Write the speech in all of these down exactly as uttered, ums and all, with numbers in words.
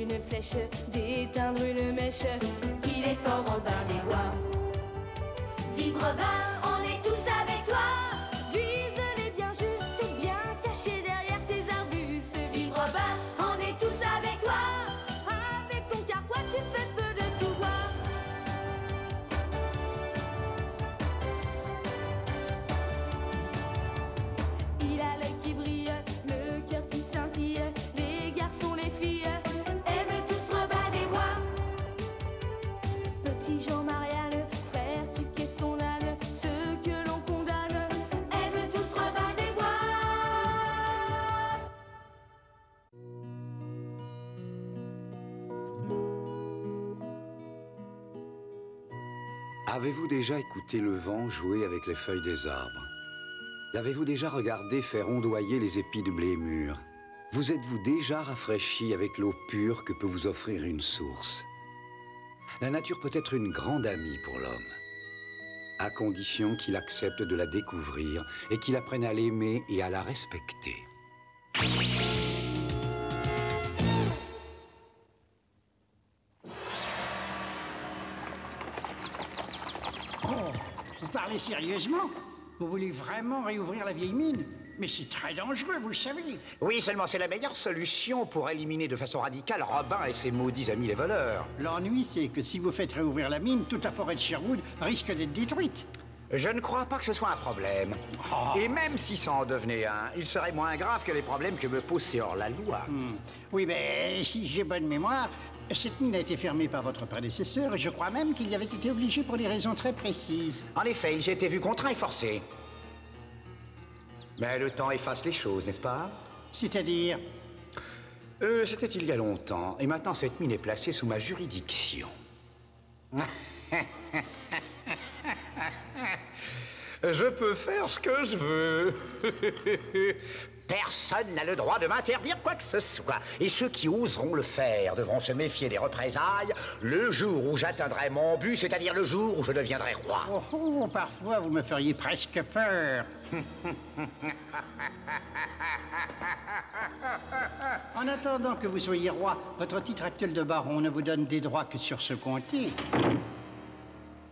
une flèche, d'éteindre une mèche. Il est fort Robin des Bois. Vive Robin, on est tous avec toi. Vise-les bien juste, bien cachés derrière tes arbustes. Vive Robin, on est tous avec toi. Avec ton carquois, tu fais feu de tout bois. Il a l'œil qui brille, le cœur qui scintille. Les garçons, les filles aiment tous Robin des Bois. Petit Jean Marianne, frère tuquet son âne, ceux que l'on condamne aiment tous Robin des Bois. Avez-vous déjà écouté le vent jouer avec les feuilles des arbres? L'avez-vous déjà regardé faire ondoyer les épis de blé mûr? Vous êtes-vous déjà rafraîchi avec l'eau pure que peut vous offrir une source? La nature peut être une grande amie pour l'homme, à condition qu'il accepte de la découvrir et qu'il apprenne à l'aimer et à la respecter. Oh, vous parlez sérieusement? Vous voulez vraiment réouvrir la vieille mine? Mais c'est très dangereux, vous le savez. Oui, seulement c'est la meilleure solution pour éliminer de façon radicale Robin et ses maudits amis les voleurs. L'ennui, c'est que si vous faites réouvrir la mine, toute la forêt de Sherwood risque d'être détruite. Je ne crois pas que ce soit un problème. Oh. Et même si ça en devenait un, il serait moins grave que les problèmes que me posent ces hors-la-loi. Hmm. Oui, mais si j'ai bonne mémoire, cette mine a été fermée par votre prédécesseur et je crois même qu'il y avait été obligé pour des raisons très précises. En effet, il y a été vu contraint et forcé. Mais le temps efface les choses, n'est-ce pas? C'est-à-dire? euh, C'était il y a longtemps, et maintenant cette mine est placée sous ma juridiction. Je peux faire ce que je veux. Personne n'a le droit de m'interdire quoi que ce soit. Et ceux qui oseront le faire devront se méfier des représailles le jour où j'atteindrai mon but, c'est-à-dire le jour où je deviendrai roi. Oh, oh, parfois, vous me feriez presque peur. En attendant que vous soyez roi, votre titre actuel de baron ne vous donne des droits que sur ce comté.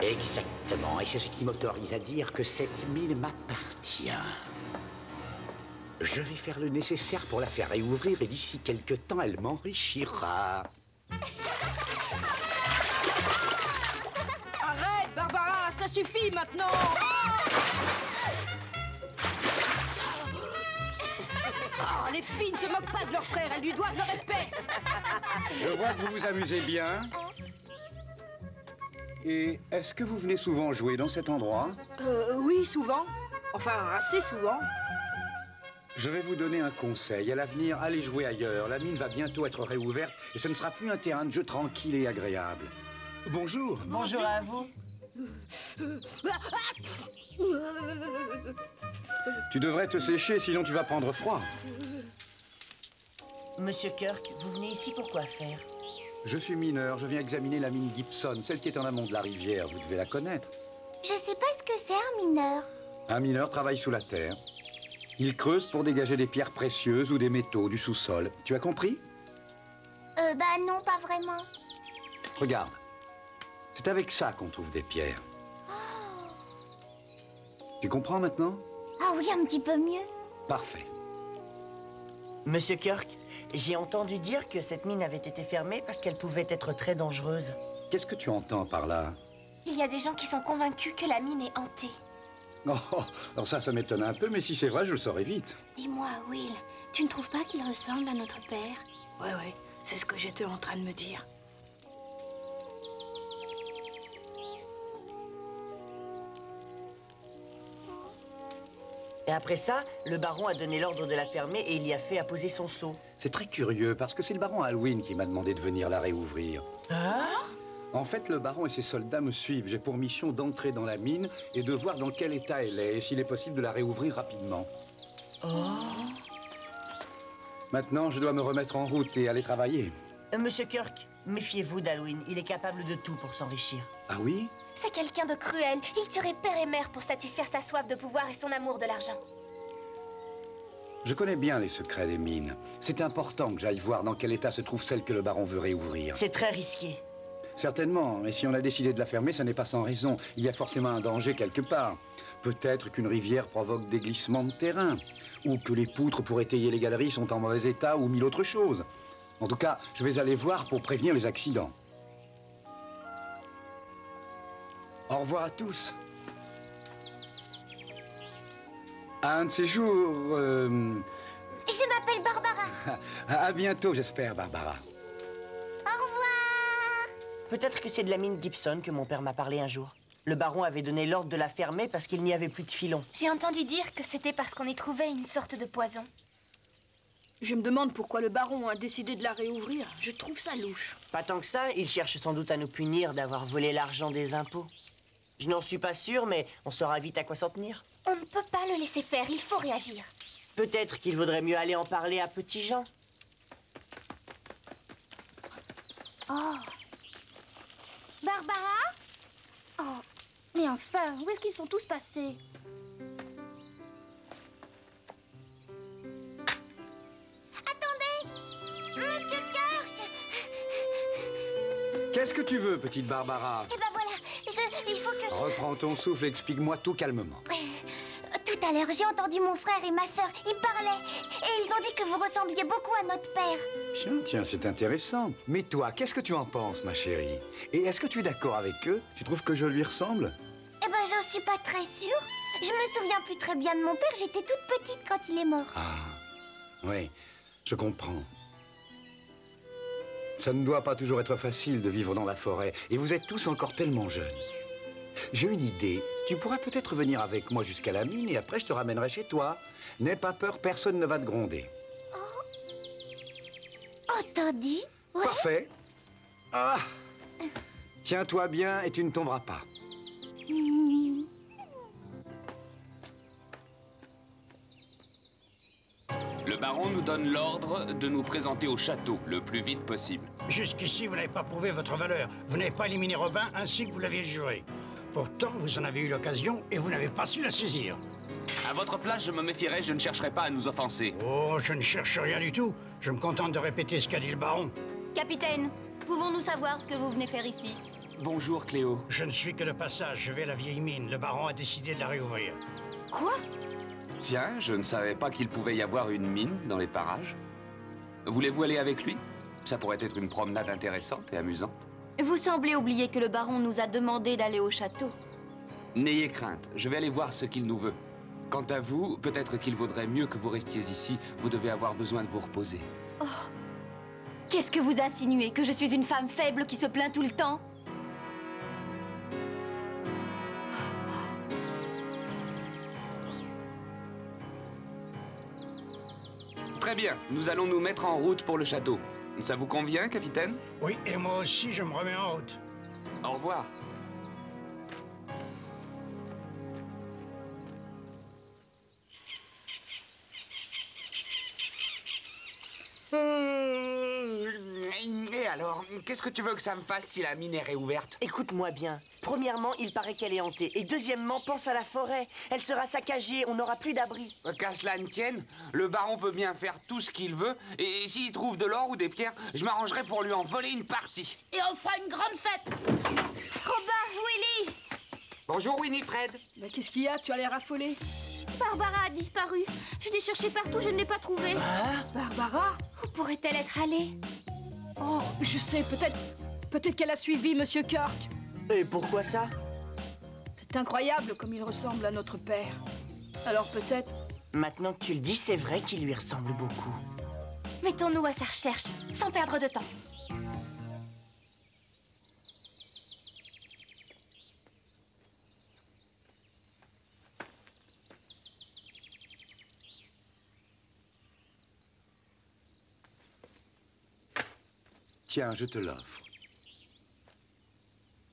Exactement, et c'est ce qui m'autorise à dire que cette mine m'appartient. Je vais faire le nécessaire pour la faire réouvrir et d'ici quelque temps, elle m'enrichira. Arrête, Barbara, ça suffit maintenant. Oh, les filles ne se moquent pas de leur frère, elles lui doivent le respect. Je vois que vous vous amusez bien. Et est-ce que vous venez souvent jouer dans cet endroit? euh, Oui, souvent. Enfin, assez souvent. Je vais vous donner un conseil. À l'avenir, allez jouer ailleurs. La mine va bientôt être réouverte et ce ne sera plus un terrain de jeu tranquille et agréable. Bonjour. Bonjour, Bonjour à vous. Tu devrais te sécher, sinon tu vas prendre froid. Monsieur Kirk, vous venez ici pour quoi faire? Je suis mineur, je viens examiner la mine Gibson, celle qui est en amont de la rivière. Vous devez la connaître. Je sais pas ce que c'est un mineur. Un mineur travaille sous la terre. Il creuse pour dégager des pierres précieuses ou des métaux du sous-sol. Tu as compris? Euh, bah non, pas vraiment. Regarde, c'est avec ça qu'on trouve des pierres. Oh. Tu comprends maintenant? Ah oui, un petit peu mieux. Parfait. Monsieur Kirk, j'ai entendu dire que cette mine avait été fermée parce qu'elle pouvait être très dangereuse. Qu'est-ce que tu entends par là? Il y a des gens qui sont convaincus que la mine est hantée. Oh, alors ça, ça m'étonne un peu, mais si c'est vrai, je le saurai vite. Dis-moi, Will, tu ne trouves pas qu'il ressemble à notre père? Ouais, ouais, c'est ce que j'étais en train de me dire. Et après ça, le baron a donné l'ordre de la fermer et il y a fait apposer son sceau. C'est très curieux, parce que c'est le baron Halloween qui m'a demandé de venir la réouvrir. Ah? En fait, le baron et ses soldats me suivent. J'ai pour mission d'entrer dans la mine et de voir dans quel état elle est et s'il est possible de la réouvrir rapidement. Oh. Maintenant, je dois me remettre en route et aller travailler. Euh, Monsieur Kirk, méfiez-vous d'Halloween. Il est capable de tout pour s'enrichir. Ah oui? C'est quelqu'un de cruel. Il tuerait père et mère pour satisfaire sa soif de pouvoir et son amour de l'argent. Je connais bien les secrets des mines. C'est important que j'aille voir dans quel état se trouve celle que le baron veut réouvrir. C'est très risqué. Certainement, mais si on a décidé de la fermer, ça n'est pas sans raison. Il y a forcément un danger quelque part. Peut-être qu'une rivière provoque des glissements de terrain, ou que les poutres pour étayer les galeries sont en mauvais état, ou mille autres choses. En tout cas, je vais aller voir pour prévenir les accidents. Au revoir à tous. À un de ces jours... Euh... Je m'appelle Barbara. À bientôt, j'espère, Barbara. Au revoir. Peut-être que c'est de la mine Gibson que mon père m'a parlé un jour. Le baron avait donné l'ordre de la fermer parce qu'il n'y avait plus de filons. J'ai entendu dire que c'était parce qu'on y trouvait une sorte de poison. Je me demande pourquoi le baron a décidé de la réouvrir. Je trouve ça louche. Pas tant que ça, il cherche sans doute à nous punir d'avoir volé l'argent des impôts. Je n'en suis pas sûre, mais on saura vite à quoi s'en tenir. On ne peut pas le laisser faire, il faut réagir. Peut-être qu'il vaudrait mieux aller en parler à Petit Jean. Oh. Barbara ? Oh. Mais enfin, où est-ce qu'ils sont tous passés ? Attendez ! Monsieur Kirk ! Qu'est-ce que tu veux, petite Barbara ? Eh ben voilà, je... il faut que... Reprends ton souffle et explique-moi tout calmement. Tout à l'heure, j'ai entendu mon frère et ma sœur, ils parlaient. Et ils ont dit que vous ressembliez beaucoup à notre père. Tiens, tiens, c'est intéressant. Mais toi, qu'est-ce que tu en penses, ma chérie? Et est-ce que tu es d'accord avec eux? Tu trouves que je lui ressemble? Eh ben, j'en suis pas très sûre. Je me souviens plus très bien de mon père, j'étais toute petite quand il est mort. Ah, oui, je comprends. Ça ne doit pas toujours être facile de vivre dans la forêt. Et vous êtes tous encore tellement jeunes. J'ai une idée. Tu pourrais peut-être venir avec moi jusqu'à la mine et après je te ramènerai chez toi. N'aie pas peur, personne ne va te gronder. Oh. Entendu? Ouais. Parfait. Ah. Tiens-toi bien et tu ne tomberas pas. Mmh. Le baron nous donne l'ordre de nous présenter au château le plus vite possible. Jusqu'ici, vous n'avez pas prouvé votre valeur. Vous n'avez pas éliminé Robin ainsi que vous l'aviez juré. Pourtant, vous en avez eu l'occasion et vous n'avez pas su la saisir. À votre place, je me méfierai, je ne chercherai pas à nous offenser. Oh, je ne cherche rien du tout. Je me contente de répéter ce qu'a dit le baron. Capitaine, pouvons-nous savoir ce que vous venez faire ici? Bonjour, Cléo. Je ne suis que de passage, je vais à la vieille mine. Le baron a décidé de la réouvrir. Quoi? Tiens, je ne savais pas qu'il pouvait y avoir une mine dans les parages. Voulez-vous aller avec lui? Ça pourrait être une promenade intéressante et amusante. Vous semblez oublier que le baron nous a demandé d'aller au château. N'ayez crainte, je vais aller voir ce qu'il nous veut. Quant à vous, peut-être qu'il vaudrait mieux que vous restiez ici. Vous devez avoir besoin de vous reposer. Oh. Qu'est-ce que vous insinuez? Que je suis une femme faible qui se plaint tout le temps? Très bien, nous allons nous mettre en route pour le château. Ça vous convient, capitaine? Oui, et moi aussi, je me remets en route. Au revoir. Et alors, qu'est-ce que tu veux que ça me fasse si la mine est réouverte? Écoute-moi bien. Premièrement, il paraît qu'elle est hantée. Et deuxièmement, pense à la forêt. Elle sera saccagée, on n'aura plus d'abri. Qu'à cela ne tienne, le baron peut bien faire tout ce qu'il veut. Et s'il trouve de l'or ou des pierres, je m'arrangerai pour lui en voler une partie. Et on fera une grande fête. Robin, Willy. Bonjour, Winifred. Mais qu'est-ce qu'il y a? Tu as l'air affolée. Barbara a disparu. Je l'ai cherchée partout, je ne l'ai pas trouvée. Hein? Barbara? Où pourrait-elle être allée? Oh, je sais, peut-être... Peut-être qu'elle a suivi Monsieur Kirk. Et pourquoi ça? C'est incroyable comme il ressemble à notre père. Alors peut-être... Maintenant que tu le dis, c'est vrai qu'il lui ressemble beaucoup. Mettons-nous à sa recherche, sans perdre de temps. Tiens, je te l'offre.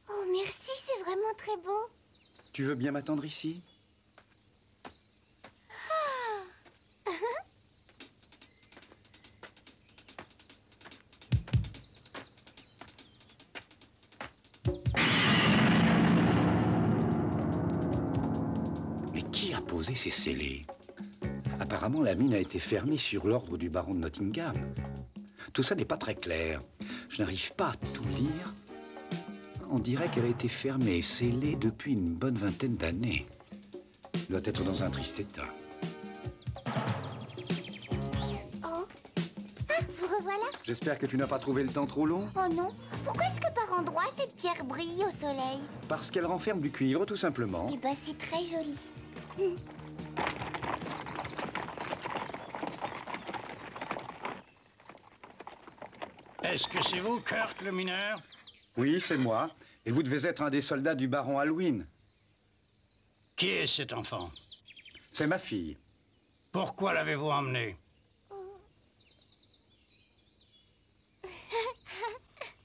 Oh, merci, c'est vraiment très beau. Tu veux bien m'attendre ici? Ah. Mais qui a posé ces scellés? Apparemment, la mine a été fermée sur l'ordre du baron de Nottingham. Tout ça n'est pas très clair. Je n'arrive pas à tout lire. On dirait qu'elle a été fermée et scellée depuis une bonne vingtaine d'années. Elle doit être dans un triste état. Oh, ah, vous revoilà. J'espère que tu n'as pas trouvé le temps trop long. Oh non, pourquoi est-ce que par endroits cette pierre brille au soleil? Parce qu'elle renferme du cuivre, tout simplement. Eh ben, c'est très joli. Mmh. Est-ce que c'est vous, Kirk, le mineur? Oui, c'est moi. Et vous devez être un des soldats du baron Halloween. Qui est cet enfant? C'est ma fille. Pourquoi l'avez-vous emmenée?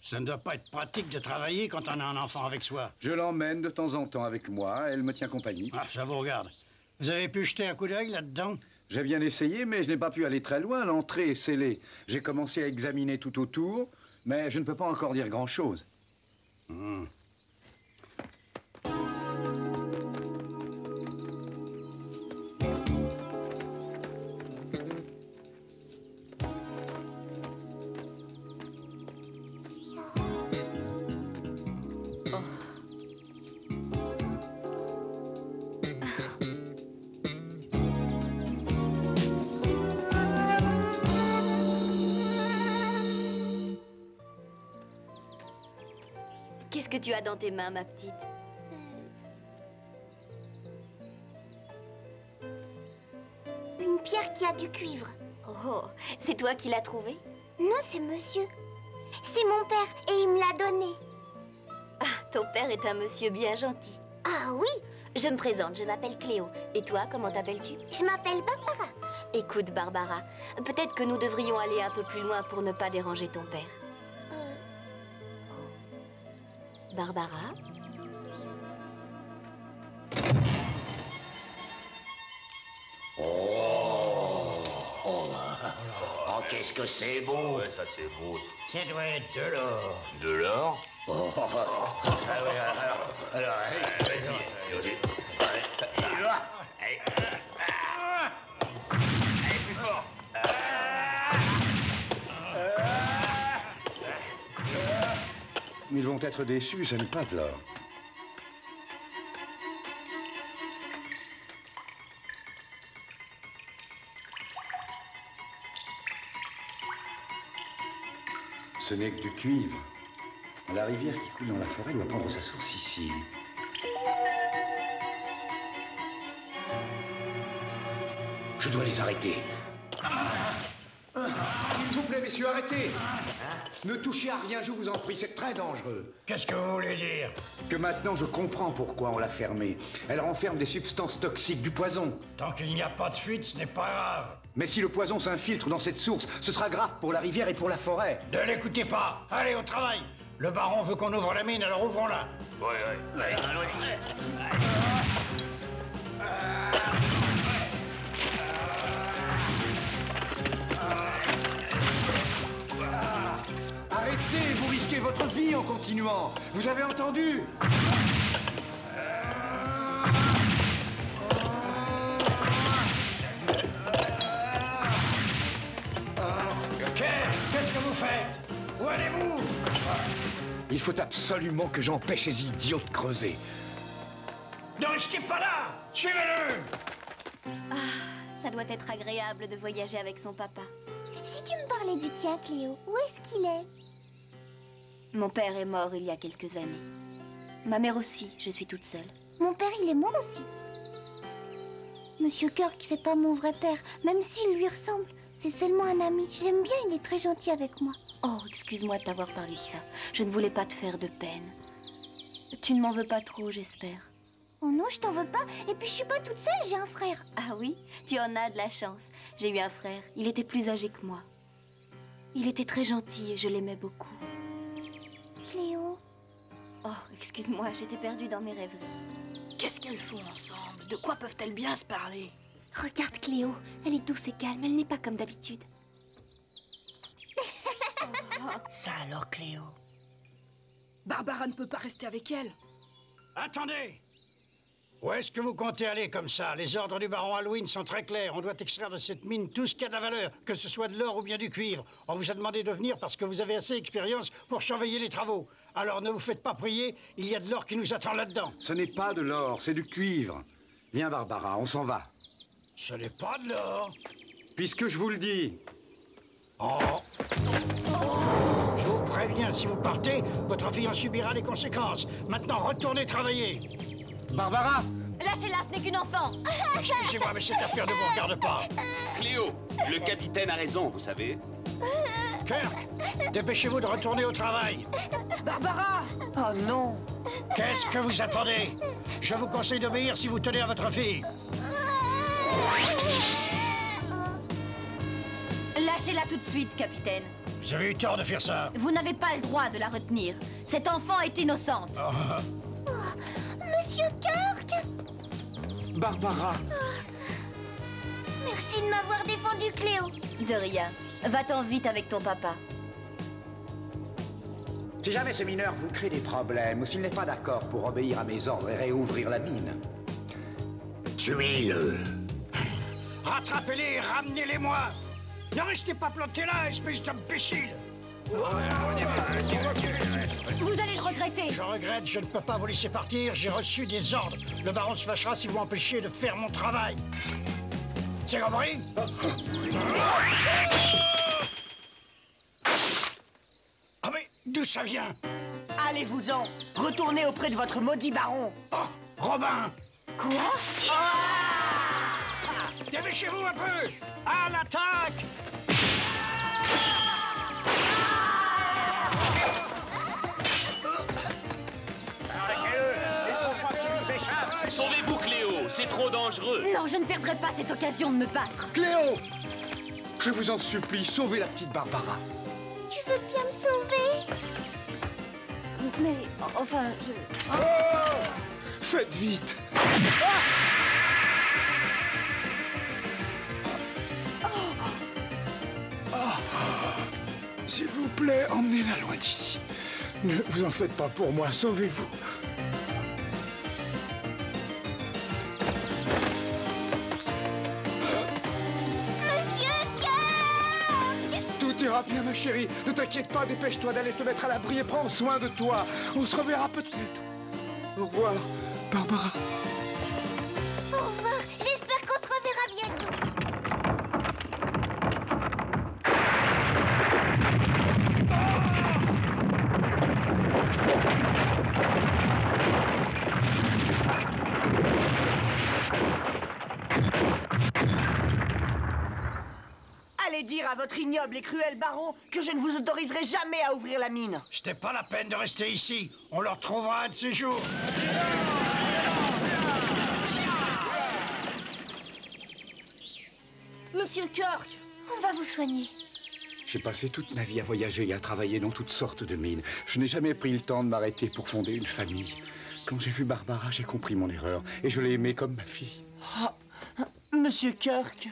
Ça ne doit pas être pratique de travailler quand on a un enfant avec soi. Je l'emmène de temps en temps avec moi. Elle me tient compagnie. Ah, ça vous regarde. Vous avez pu jeter un coup d'œil là-dedans? J'ai bien essayé, mais je n'ai pas pu aller très loin. L'entrée est scellée. J'ai commencé à examiner tout autour, mais je ne peux pas encore dire grand-chose. Mmh. Qu'est-ce que tu as dans tes mains, ma petite? Une pierre qui a du cuivre. Oh, c'est toi qui l'as trouvée? Non, c'est monsieur. C'est mon père et il me l'a donnée. Ah, ton père est un monsieur bien gentil. Ah oui? Je me présente, je m'appelle Cléo. Et toi, comment t'appelles-tu? Je m'appelle Barbara. Écoute, Barbara, peut-être que nous devrions aller un peu plus loin pour ne pas déranger ton père. Barbara? Oh, oh. Oh, qu'est-ce que c'est beau! Ouais, ça c'est beau. Ça doit être de l'or. De l'or? Oh. Alors, vas-y. Il va. Allez, plus fort. Ils vont être déçus, ce n'est pas de l'or. Ce n'est que du cuivre. La rivière qui coule dans la forêt doit prendre sa source ici. Je dois les arrêter. S'il vous plaît, messieurs, arrêtez! Ne touchez à rien, je vous en prie, c'est très dangereux. Qu'est-ce que vous voulez dire? Que maintenant, je comprends pourquoi on l'a fermée. Elle renferme des substances toxiques, du poison. Tant qu'il n'y a pas de fuite, ce n'est pas grave. Mais si le poison s'infiltre dans cette source, ce sera grave pour la rivière et pour la forêt. Ne l'écoutez pas. Allez, au travail. Le baron veut qu'on ouvre la mine, alors ouvrons-la. Oui, oui. Allez, allez. Arrêtez, vous risquez votre vie en continuant. Vous avez entendu? Qu'est-ce que vous faites? Où allez-vous? Il faut absolument que j'empêche ces idiots de creuser. Ne restez pas là! Suivez-le! Ah, ça doit être agréable de voyager avec son papa. Si tu me parlais du tien, Cléo, où est-ce qu'il est? Mon père est mort il y a quelques années. Ma mère aussi, je suis toute seule. Mon père, il est mort aussi. Monsieur Kirk, c'est pas mon vrai père, même s'il lui ressemble. C'est seulement un ami. Je l'aime bien, il est très gentil avec moi. Oh, excuse-moi de t'avoir parlé de ça. Je ne voulais pas te faire de peine. Tu ne m'en veux pas trop, j'espère. Oh non, je t'en veux pas. Et puis je suis pas toute seule, j'ai un frère. Ah oui? Tu en as de la chance. J'ai eu un frère, il était plus âgé que moi. Il était très gentil et je l'aimais beaucoup. Cléo. Oh, excuse-moi, j'étais perdue dans mes rêveries. Qu'est-ce qu'elles font ensemble? De quoi peuvent-elles bien se parler? Regarde Cléo, elle est douce et calme, elle n'est pas comme d'habitude. Ça alors, Cléo. Barbara ne peut pas rester avec elle. Attendez! Où est-ce que vous comptez aller comme ça? Les ordres du baron Halloween sont très clairs. On doit extraire de cette mine tout ce qu'il y a de la valeur, que ce soit de l'or ou bien du cuivre. On vous a demandé de venir parce que vous avez assez d'expérience pour surveiller les travaux. Alors ne vous faites pas prier, il y a de l'or qui nous attend là-dedans. Ce n'est pas de l'or, c'est du cuivre. Viens, Barbara, on s'en va. Ce n'est pas de l'or. Puisque je vous le dis. Oh. Oh. Je vous préviens, si vous partez, votre fille en subira les conséquences. Maintenant, retournez travailler. Barbara! Lâchez-la, ce n'est qu'une enfant. Excusez-moi, mais cette affaire ne vous regarde pas. Cléo, le capitaine a raison, vous savez. Kirk, dépêchez-vous de retourner au travail. Barbara! Oh non! Qu'est-ce que vous attendez? Je vous conseille d'obéir si vous tenez à votre fille. Lâchez-la tout de suite, capitaine. Vous avez eu tort de faire ça. Vous n'avez pas le droit de la retenir. Cette enfant est innocente. Oh. Oh, Monsieur Kirk! Barbara! Oh, merci de m'avoir défendu, Cléo. De rien. Va-t'en vite avec ton papa. Si jamais ce mineur vous crée des problèmes ou s'il n'est pas d'accord pour obéir à mes ordres et réouvrir la mine, tuez-le. Rattrapez-les et ramenez-les-moi. Ne restez pas plantés là, espèce d'imbécile. Vous allez le regretter. Je regrette, je ne peux pas vous laisser partir. J'ai reçu des ordres. Le baron se fâchera si vous m'empêchez de faire mon travail. C'est compris? Ah mais, d'où ça vient? Allez-vous-en. Retournez auprès de votre maudit baron. Oh, Robin. Quoi? Ah! Dépêchez-vous un peu. À l'attaque! Sauvez-vous, Cléo, c'est trop dangereux. Non, je ne perdrai pas cette occasion de me battre. Cléo, je vous en supplie, sauvez la petite Barbara. Tu veux bien me sauver? Mais, enfin, je... Oh! Faites vite. Ah! Oh! Oh! S'il vous plaît, emmenez-la loin d'ici. Ne vous en faites pas pour moi, sauvez-vous. Bien, ma chérie, ne t'inquiète pas, dépêche-toi d'aller te mettre à l'abri et prends soin de toi. On se reverra peut-être. Au revoir, Barbara. Au revoir, j'espère qu'on se reverra bientôt. Allez dire à votre ignoble et cruel baron que je ne vous autoriserai jamais à ouvrir la mine. C'était pas la peine de rester ici. On leur trouvera un de ces jours. Monsieur Kirk, on va vous soigner. J'ai passé toute ma vie à voyager et à travailler dans toutes sortes de mines. Je n'ai jamais pris le temps de m'arrêter pour fonder une famille. Quand j'ai vu Barbara, j'ai compris mon erreur et je l'ai aimée comme ma fille. Oh, Monsieur Kirk...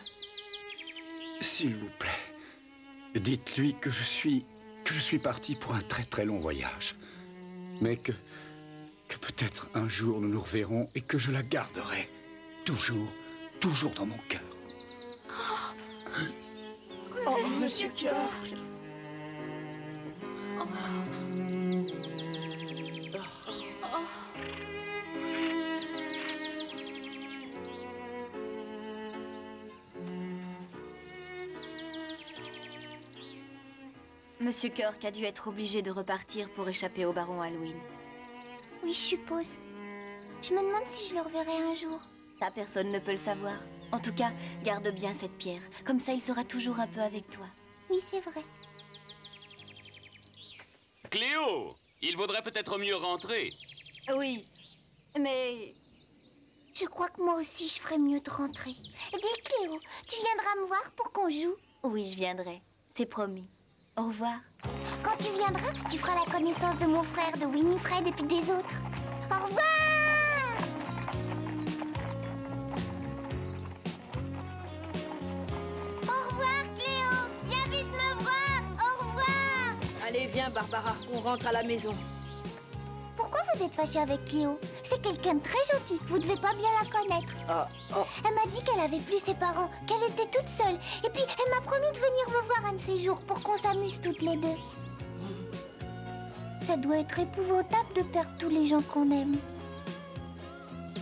S'il vous plaît, dites-lui que je suis... que je suis parti pour un très très long voyage. Mais que... que peut-être un jour nous nous reverrons et que je la garderai. Toujours, toujours dans mon cœur. Oh, oh Monsieur, Monsieur Kirk. Kirk. Oh. Monsieur Kirk a dû être obligé de repartir pour échapper au baron Halloween. Oui, je suppose. Je me demande si je le reverrai un jour. Ça, personne ne peut le savoir. En tout cas, garde bien cette pierre. Comme ça, il sera toujours un peu avec toi. Oui, c'est vrai. Cléo, il vaudrait peut-être mieux rentrer. Oui, mais... Je crois que moi aussi, je ferais mieux de rentrer. Dis, Cléo, tu viendras me voir pour qu'on joue? Oui, je viendrai. C'est promis. Au revoir. Quand tu viendras, tu feras la connaissance de mon frère, de Winifred et puis des autres. Au revoir! Au revoir, Cléo! Viens vite me voir! Au revoir! Allez, viens, Barbara, on rentre à la maison. Pourquoi vous vous êtes fâchée avec Cléo. C'est quelqu'un de très gentil, vous devez pas bien la connaître. Ah, ah. Elle m'a dit qu'elle avait plus ses parents, qu'elle était toute seule. Et puis elle m'a promis de venir me voir un de ces jours pour qu'on s'amuse toutes les deux. Ça doit être épouvantable de perdre tous les gens qu'on aime.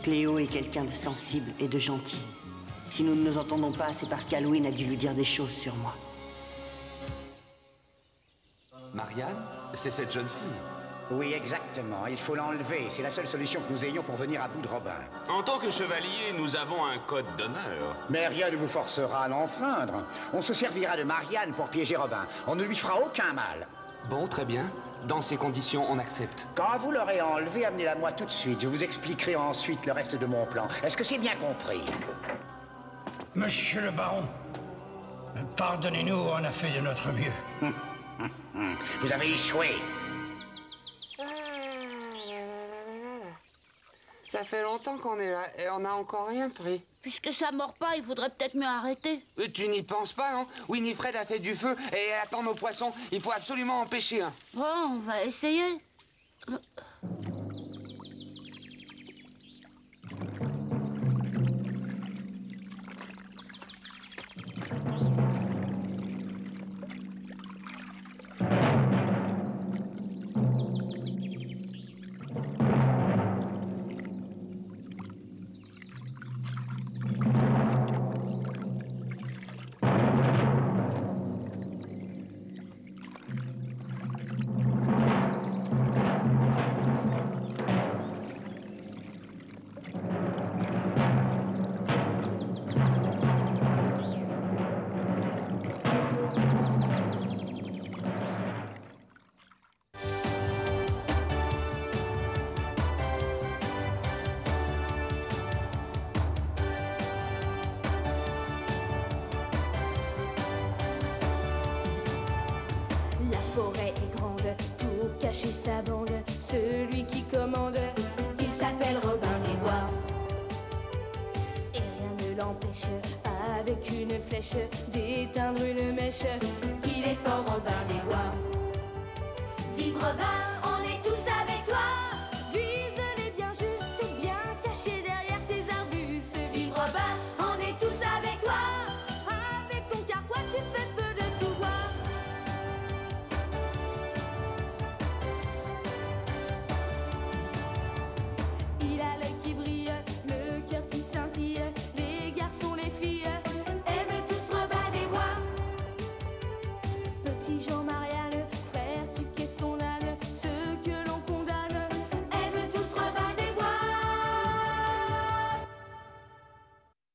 Cléo est quelqu'un de sensible et de gentil. Si nous ne nous entendons pas, c'est parce qu'Halloween a dû lui dire des choses sur moi. Marianne, c'est cette jeune fille. Oui, exactement. Il faut l'enlever. C'est la seule solution que nous ayons pour venir à bout de Robin. En tant que chevalier, nous avons un code d'honneur. Mais rien ne vous forcera à l'enfreindre. On se servira de Marianne pour piéger Robin. On ne lui fera aucun mal. Bon, très bien. Dans ces conditions, on accepte. Quand vous l'aurez enlevé, amenez-la moi tout de suite. Je vous expliquerai ensuite le reste de mon plan. Est-ce que c'est bien compris? Monsieur le baron, pardonnez-nous, on a fait de notre mieux. Vous avez échoué. Ça fait longtemps qu'on est là et on n'a encore rien pris. Puisque ça mord pas, il faudrait peut-être mieux arrêter. Tu n'y penses pas, non? Winifred a fait du feu et elle attend nos poissons. Il faut absolument empêcher un. Bon, on va essayer. Chez sa bande, celui qui commande, il s'appelle Robin des Bois. Et rien ne l'empêche, avec une flèche, d'éteindre une mèche. Il est fort Robin des Bois. Vive Robin!